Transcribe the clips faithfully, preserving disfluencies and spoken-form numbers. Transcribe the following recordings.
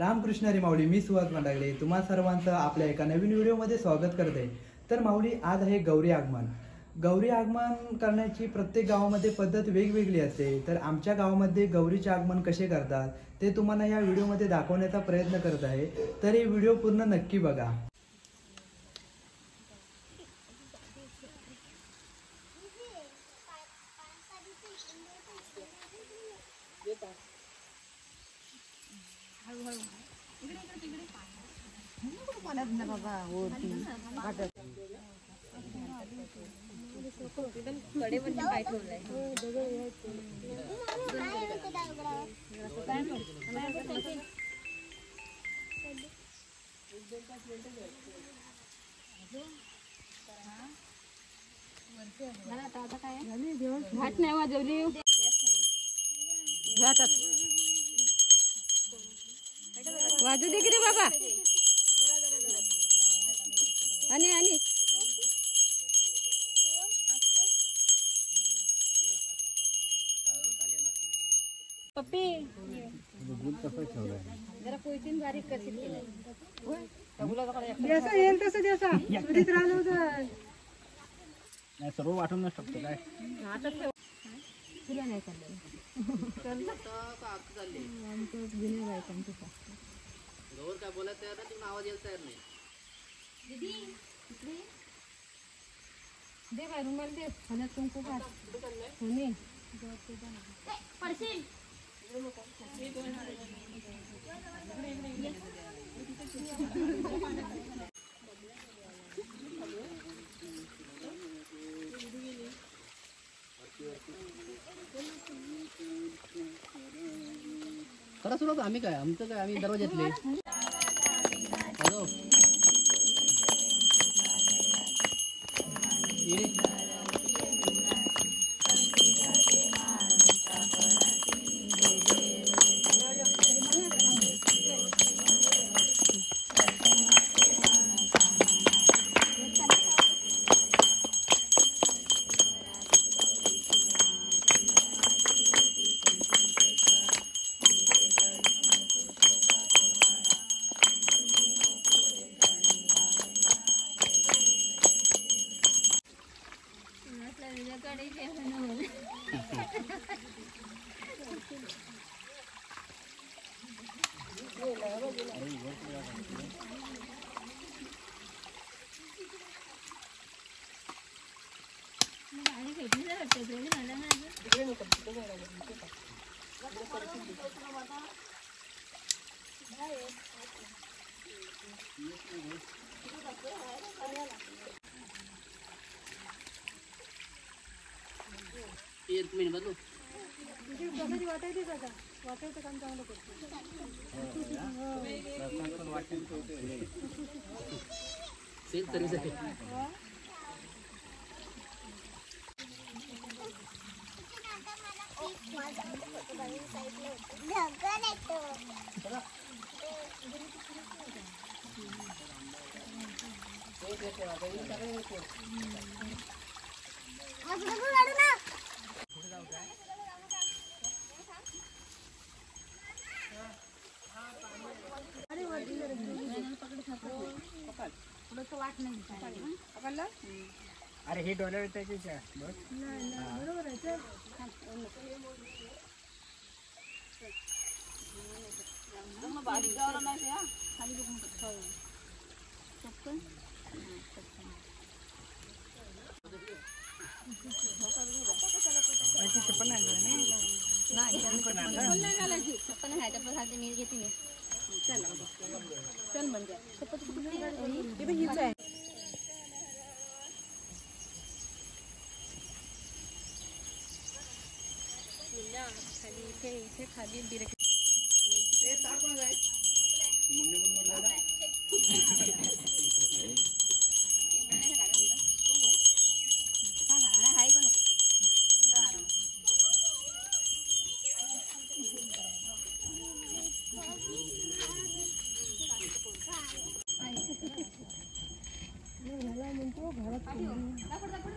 रामकृष्ण रे माऊली, मी सुहास मंडागडे तुम्हा सर्वांचं आपल्या एका नवीन व्हिडिओमध्ये स्वागत करते। तर माऊली आज आहे गौरी आगमन। गौरी आगमन करण्याची प्रत्येक गावामध्ये पद्धत वेगवेगळी असते। तर आमच्या गावामध्ये गौरीचे आगमन कसे करतात ते तुम्हाला या व्हिडिओमध्ये दाखवण्याचा प्रयत्न करत आहे। तर हे व्हिडिओ पूर्ण नक्की बघा। भात नाही वाजवली वाजू दे रे बाबा। आणि आणि पप्पी जरा पोयतीन बारीक कशील केलं जसं येईल तसं जसा सुधीत राहिलं होतं नाही सर्व वाटून नसतं काय आता तुला नाही चाललं चल तर काक चालले आमचं बिना जायचं आमचं गौर का बोला तैयार ना तुम आवाज तैयार नहीं दीदी दे दे भाई रुमाल दे खाना तुमको पास होने परसिन करा सुनो आम्ही काय आमचं काय आम्ही दरवाजेतले एक मिनिट बदलू कशाची वाटायची दादा वाटायचं काम चांगलं करतो। अरे हे डॉलर चल इसे खाली डायरेक्ट ये तार कोण जाय मुंडे पण मर झाला हा हा हाय कोण मर झाला म्हणतो घरात पड पड पड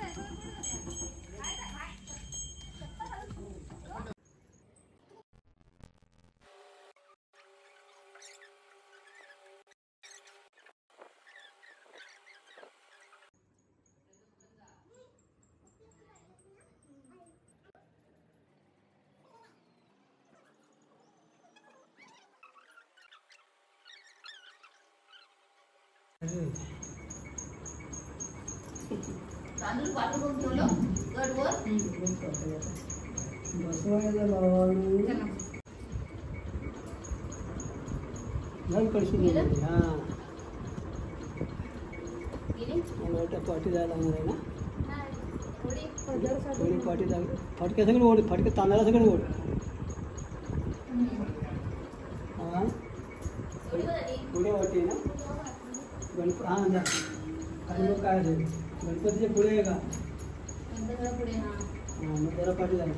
तांदूळ पातळ करून ठेवलं गडवर बसवायला लावलं नाही कशी गेली हां गेली मोठा पाटी झाला नाही ना थोडी पदर सा थोडी पाटी झाली फटके सगळे ओढ फटके तांदळा सगळे ओढ हां थोडी थोडी वाटी ना गणपती हां जा काय लोक काय झाले गणपति पुढे आहे का जरा पाठी झालं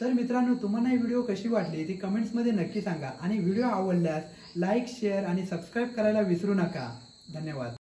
तर मित्रांनो तुम्हाला ही व्हिडिओ कशी वाटली ती कमेंट्स मध्ये नक्की सांगा आणि व्हिडिओ आवडल्यास लाईक शेअर आणि सबस्क्राइब करायला विसरू नका। धन्यवाद।